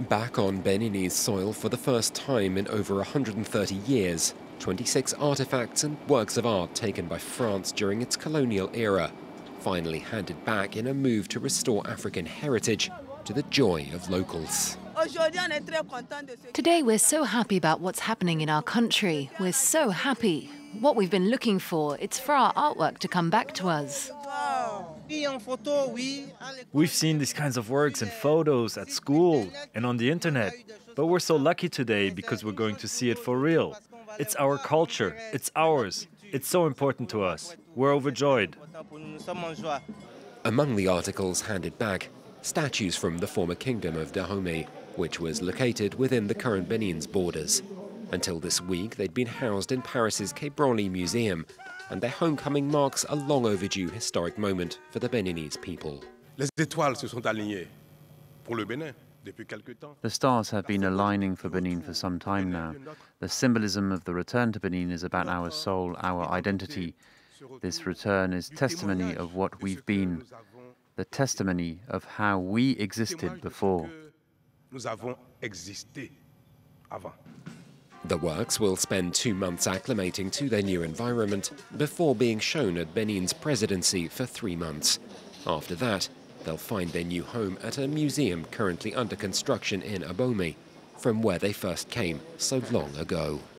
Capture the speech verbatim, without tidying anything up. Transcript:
Back on Beninese soil for the first time in over one hundred thirty years, twenty-six artifacts and works of art taken by France during its colonial era, finally handed back in a move to restore African heritage to the joy of locals. Today we're so happy about what's happening in our country. We're so happy. What we've been looking for, it's for our artwork to come back to us. We've seen these kinds of works and photos at school and on the internet, but we're so lucky today because we're going to see it for real. It's our culture, it's ours, it's so important to us. We're overjoyed. Among the articles handed back, statues from the former Kingdom of Dahomey, which was located within the current Benin's borders. Until this week, they'd been housed in Paris's Quai Branly Museum, and their homecoming marks a long overdue historic moment for the Beninese people. The stars have been aligning for Benin for some time now. The symbolism of the return to Benin is about our soul, our identity. This return is testimony of what we've been, the testimony of how we existed before. The works will spend two months acclimating to their new environment before being shown at Benin's presidency for three months. After that, they'll find their new home at a museum currently under construction in Abomey, from where they first came so long ago.